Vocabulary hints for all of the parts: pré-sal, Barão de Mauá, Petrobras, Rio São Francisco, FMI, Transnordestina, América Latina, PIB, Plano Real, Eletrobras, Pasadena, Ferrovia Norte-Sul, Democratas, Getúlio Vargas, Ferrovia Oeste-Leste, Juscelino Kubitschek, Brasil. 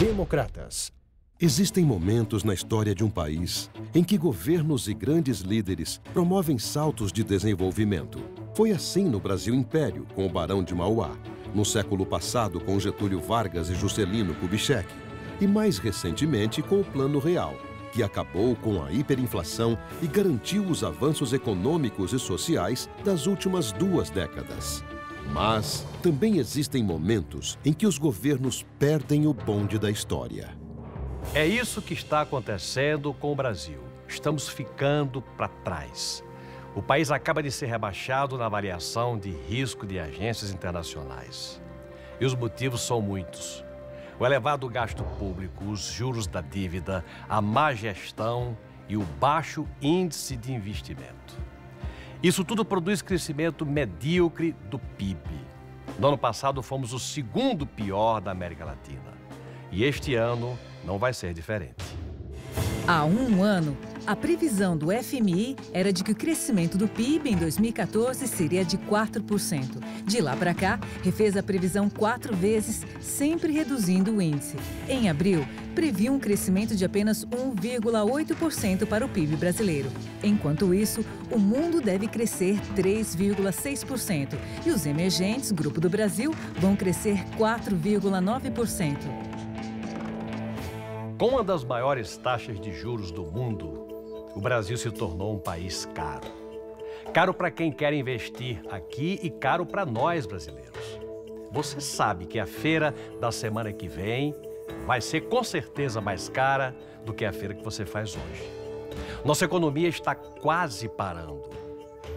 Democratas. Existem momentos na história de um país em que governos e grandes líderes promovem saltos de desenvolvimento. Foi assim no Brasil Império, com o Barão de Mauá, no século passado com Getúlio Vargas e Juscelino Kubitschek, e mais recentemente com o Plano Real, que acabou com a hiperinflação e garantiu os avanços econômicos e sociais das últimas 2 décadas. Mas também existem momentos em que os governos perdem o bonde da história. É isso que está acontecendo com o Brasil. Estamos ficando para trás. O país acaba de ser rebaixado na avaliação de risco de agências internacionais. E os motivos são muitos. O elevado gasto público, os juros da dívida, a má gestão e o baixo índice de investimento. Isso tudo produz crescimento medíocre do PIB. No ano passado, fomos o 2º pior da América Latina. E este ano não vai ser diferente. Há um ano, a previsão do FMI era de que o crescimento do PIB em 2014 seria de 4%. De lá para cá, refez a previsão 4 vezes, sempre reduzindo o índice. Em abril, previu um crescimento de apenas 1,8% para o PIB brasileiro. Enquanto isso, o mundo deve crescer 3,6% e os emergentes, grupo do Brasil, vão crescer 4,9%. Com uma das maiores taxas de juros do mundo, o Brasil se tornou um país caro. Caro para quem quer investir aqui e caro para nós brasileiros. Você sabe que a feira da semana que vem vai ser com certeza mais cara do que a feira que você faz hoje. Nossa economia está quase parando.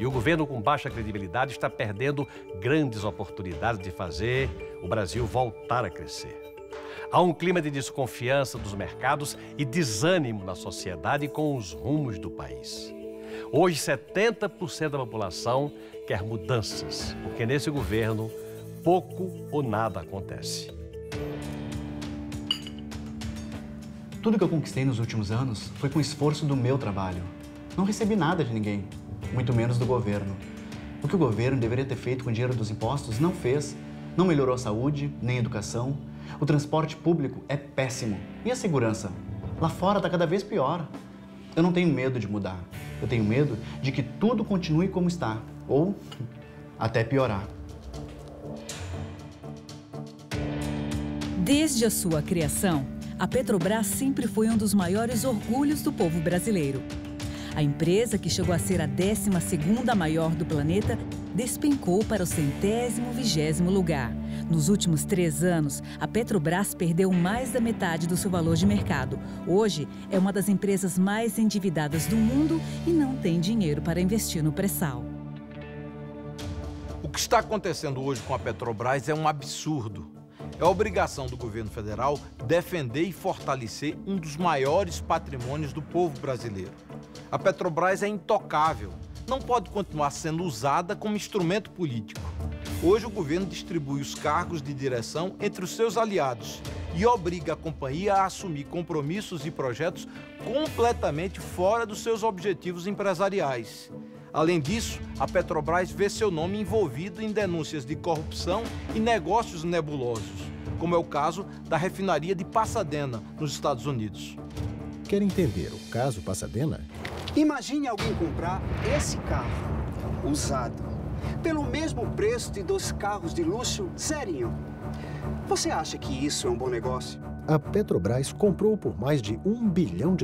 E o governo com baixa credibilidade está perdendo grandes oportunidades de fazer o Brasil voltar a crescer. Há um clima de desconfiança dos mercados e desânimo na sociedade com os rumos do país. Hoje, 70% da população quer mudanças, porque nesse governo pouco ou nada acontece. Tudo que eu conquistei nos últimos anos foi com o esforço do meu trabalho. Não recebi nada de ninguém, muito menos do governo. O que o governo deveria ter feito com o dinheiro dos impostos não fez, não melhorou a saúde, nem a educação. O transporte público é péssimo. E a segurança? Lá fora está cada vez pior. Eu não tenho medo de mudar. Eu tenho medo de que tudo continue como está, ou até piorar. Desde a sua criação, a Petrobras sempre foi um dos maiores orgulhos do povo brasileiro. A empresa, que chegou a ser a 12ª maior do planeta, despencou para o 120º lugar. Nos últimos 3 anos, a Petrobras perdeu mais da metade do seu valor de mercado. Hoje, é uma das empresas mais endividadas do mundo e não tem dinheiro para investir no pré-sal. O que está acontecendo hoje com a Petrobras é um absurdo. É obrigação do governo federal defender e fortalecer um dos maiores patrimônios do povo brasileiro. A Petrobras é intocável. Não pode continuar sendo usada como instrumento político. Hoje, o governo distribui os cargos de direção entre os seus aliados e obriga a companhia a assumir compromissos e projetos completamente fora dos seus objetivos empresariais. Além disso, a Petrobras vê seu nome envolvido em denúncias de corrupção e negócios nebulosos, como é o caso da refinaria de Pasadena, nos Estados Unidos. Quer entender o caso Pasadena? Imagine alguém comprar esse carro, usado, pelo mesmo preço de 2 carros de luxo zerinho. Você acha que isso é um bom negócio? A Petrobras comprou por mais de US$ 1 bilhão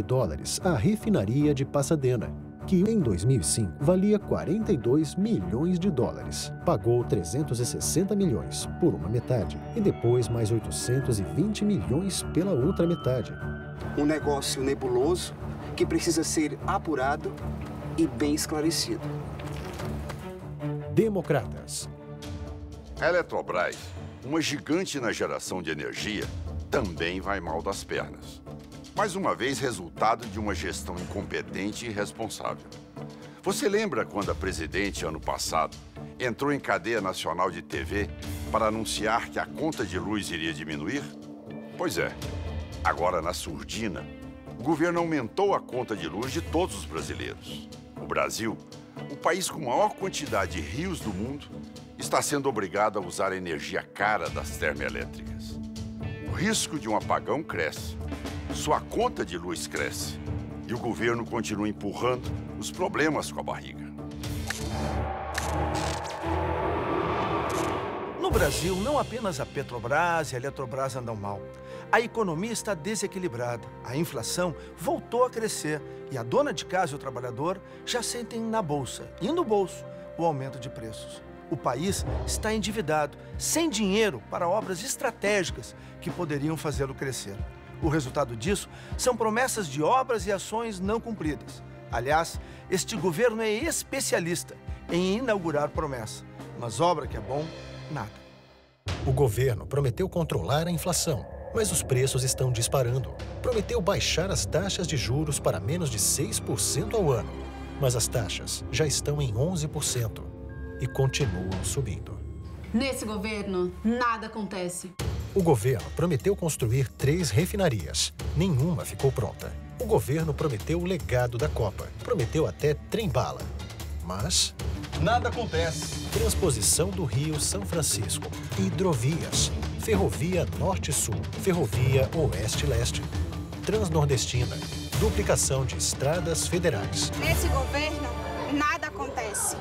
a refinaria de Pasadena, que em 2005 valia US$ 42 milhões. Pagou US$ 360 milhões por uma metade e depois mais US$ 820 milhões pela outra metade. Um negócio nebuloso que precisa ser apurado e bem esclarecido. Democratas. A Eletrobras, uma gigante na geração de energia, também vai mal das pernas. Mais uma vez, resultado de uma gestão incompetente e irresponsável. Você lembra quando a presidente, ano passado, entrou em cadeia nacional de TV para anunciar que a conta de luz iria diminuir? Pois é, agora na surdina, o governo aumentou a conta de luz de todos os brasileiros. O Brasil, o país com maior quantidade de rios do mundo, está sendo obrigado a usar a energia cara das termoelétricas. O risco de um apagão cresce, sua conta de luz cresce e o governo continua empurrando os problemas com a barriga. No Brasil, não apenas a Petrobras e a Eletrobras andam mal. A economia está desequilibrada, a inflação voltou a crescer e a dona de casa e o trabalhador já sentem na bolsa e no bolso o aumento de preços. O país está endividado, sem dinheiro para obras estratégicas que poderiam fazê-lo crescer. O resultado disso são promessas de obras e ações não cumpridas. Aliás, este governo é especialista em inaugurar promessa, mas obra que é bom, nada. O governo prometeu controlar a inflação, mas os preços estão disparando. Prometeu baixar as taxas de juros para menos de 6% ao ano, mas as taxas já estão em 11% e continuam subindo. Nesse governo, nada acontece. O governo prometeu construir 3 refinarias. Nenhuma ficou pronta. O governo prometeu o legado da Copa. Prometeu até trem-bala. Mas nada acontece. Transposição do Rio São Francisco. Hidrovias. Ferrovia Norte-Sul. Ferrovia Oeste-Leste. Transnordestina. Duplicação de estradas federais. Nesse governo, nada acontece.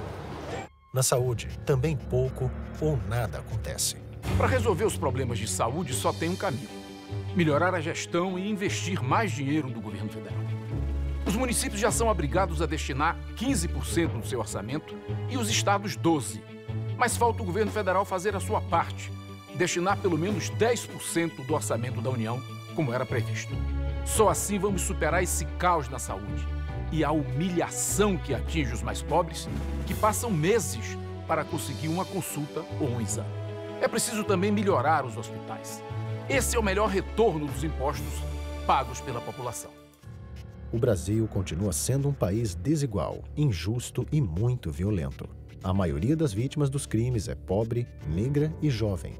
Na saúde, também pouco ou nada acontece. Para resolver os problemas de saúde, só tem um caminho: melhorar a gestão e investir mais dinheiro do governo federal. Os municípios já são obrigados a destinar 15% do seu orçamento e os estados 12%. Mas falta o governo federal fazer a sua parte, destinar pelo menos 10% do orçamento da União, como era previsto. Só assim vamos superar esse caos na saúde e a humilhação que atinge os mais pobres, que passam meses para conseguir uma consulta ou um exame. É preciso também melhorar os hospitais. Esse é o melhor retorno dos impostos pagos pela população. O Brasil continua sendo um país desigual, injusto e muito violento. A maioria das vítimas dos crimes é pobre, negra e jovem.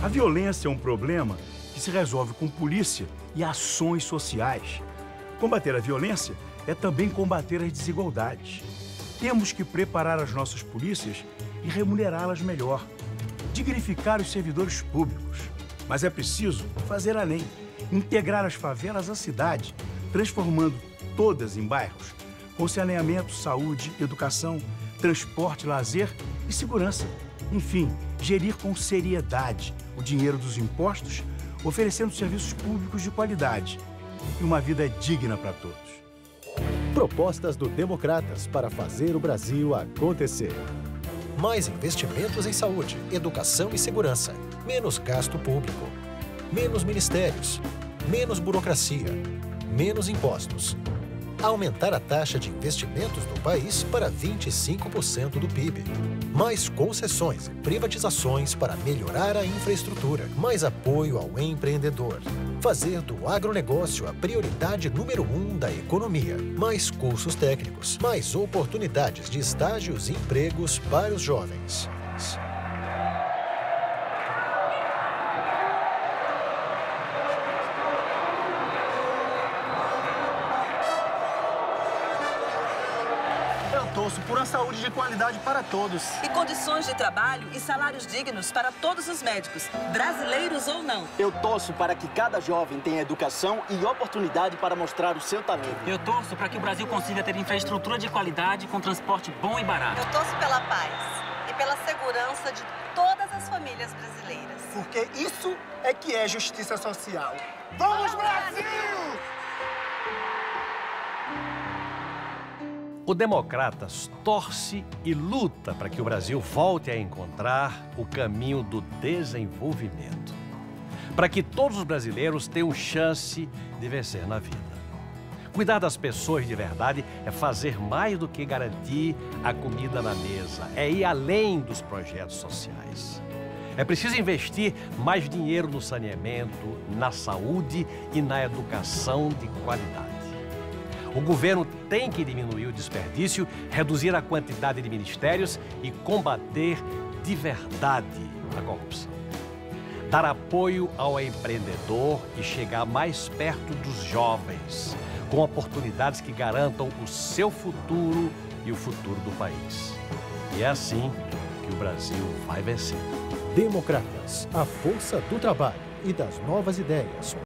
A violência é um problema que se resolve com polícia e ações sociais. Combater a violência é também combater as desigualdades. Temos que preparar as nossas polícias e remunerá-las melhor, dignificar os servidores públicos. Mas é preciso fazer além, integrar as favelas à cidade, transformando todas em bairros, com saneamento, saúde, educação, transporte, lazer e segurança. Enfim, gerir com seriedade o dinheiro dos impostos, oferecendo serviços públicos de qualidade e uma vida digna para todos. Propostas do Democratas para fazer o Brasil acontecer. Mais investimentos em saúde, educação e segurança. Menos gasto público. Menos ministérios. Menos burocracia. Menos impostos. Aumentar a taxa de investimentos do país para 25% do PIB. Mais concessões e privatizações para melhorar a infraestrutura. Mais apoio ao empreendedor. Fazer do agronegócio a prioridade número 1 da economia. Mais cursos técnicos. Mais oportunidades de estágios e empregos para os jovens. Por uma saúde de qualidade para todos. E condições de trabalho e salários dignos para todos os médicos, brasileiros ou não. Eu torço para que cada jovem tenha educação e oportunidade para mostrar o seu talento. Eu torço para que o Brasil consiga ter infraestrutura de qualidade com transporte bom e barato. Eu torço pela paz e pela segurança de todas as famílias brasileiras. Porque isso é que é justiça social. Vamos, Brasil! O Democratas torce e luta para que o Brasil volte a encontrar o caminho do desenvolvimento, para que todos os brasileiros tenham chance de vencer na vida. Cuidar das pessoas de verdade é fazer mais do que garantir a comida na mesa, é ir além dos projetos sociais. É preciso investir mais dinheiro no saneamento, na saúde e na educação de qualidade. O governo tem que diminuir o desperdício, reduzir a quantidade de ministérios e combater de verdade a corrupção. Dar apoio ao empreendedor e chegar mais perto dos jovens, com oportunidades que garantam o seu futuro e o futuro do país. E é assim que o Brasil vai vencer. Democratas, a força do trabalho. e das novas ideias.